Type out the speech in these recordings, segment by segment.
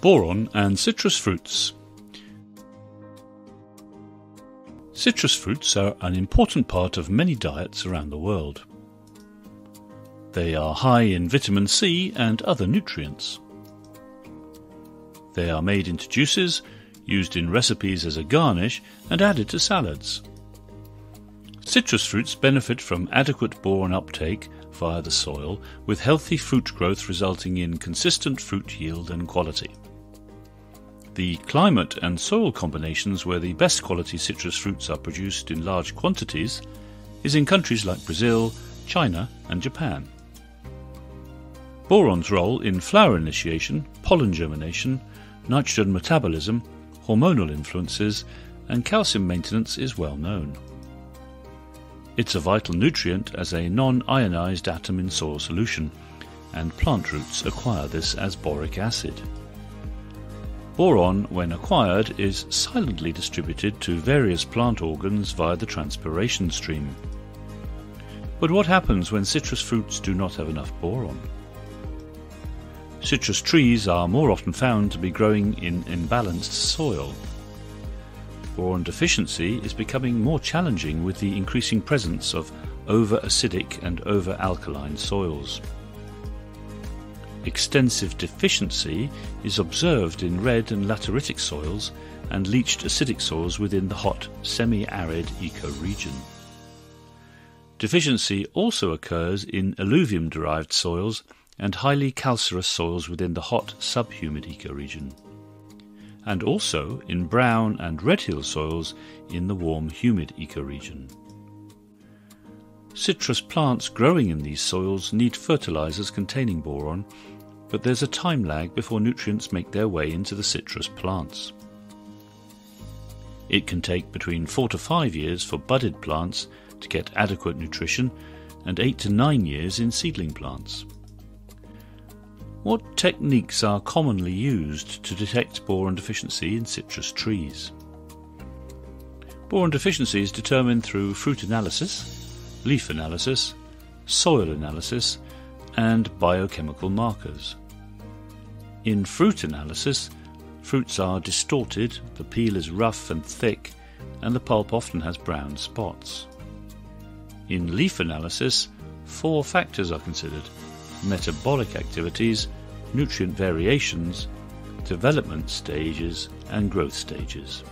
boron and citrus fruits. Citrus fruits are an important part of many diets around the world. They are high in vitamin C and other nutrients. They are made into juices, used in recipes as a garnish, and added to salads. Citrus fruits benefit from adequate boron uptake via the soil, with healthy fruit growth resulting in consistent fruit yield and quality. The climate and soil combinations where the best quality citrus fruits are produced in large quantities is in countries like Brazil, China and Japan. Boron's role in flower initiation, pollen germination, nitrogen metabolism, hormonal influences and calcium maintenance is well known. It's a vital nutrient as a non-ionized atom in soil solution, and plant roots acquire this as boric acid. Boron, when acquired, is silently distributed to various plant organs via the transpiration stream. But what happens when citrus fruits do not have enough boron? Citrus trees are more often found to be growing in imbalanced soil. Boron deficiency is becoming more challenging with the increasing presence of over-acidic and over-alkaline soils. Extensive deficiency is observed in red and lateritic soils and leached acidic soils within the hot, semi-arid ecoregion. Deficiency also occurs in alluvium-derived soils and highly calcareous soils within the hot, subhumid ecoregion, and also in brown and red hill soils in the warm humid ecoregion. Citrus plants growing in these soils need fertilizers containing boron, but there's a time lag before nutrients make their way into the citrus plants. It can take between 4 to 5 years for budded plants to get adequate nutrition and 8 to 9 years in seedling plants. What techniques are commonly used to detect boron deficiency in citrus trees? Boron deficiency is determined through fruit analysis, leaf analysis, soil analysis, and biochemical markers. In fruit analysis, fruits are distorted, the peel is rough and thick, and the pulp often has brown spots. In leaf analysis, 4 factors are considered: metabolic activities, nutrient variations, development stages and growth stages.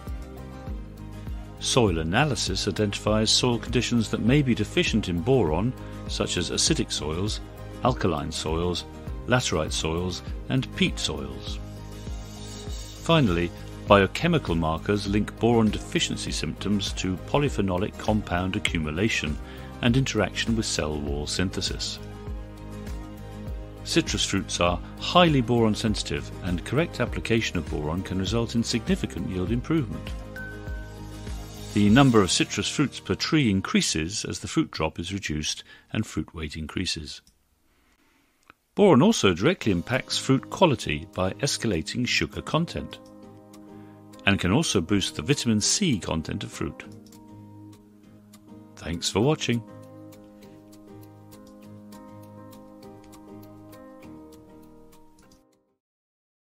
Soil analysis identifies soil conditions that may be deficient in boron, such as acidic soils, alkaline soils, laterite soils and peat soils. Finally, biochemical markers link boron deficiency symptoms to polyphenolic compound accumulation and interaction with cell wall synthesis. Citrus fruits are highly boron sensitive, and correct application of boron can result in significant yield improvement. The number of citrus fruits per tree increases as the fruit drop is reduced and fruit weight increases. Boron also directly impacts fruit quality by escalating sugar content, and can also boost the vitamin C content of fruit. Thanks for watching.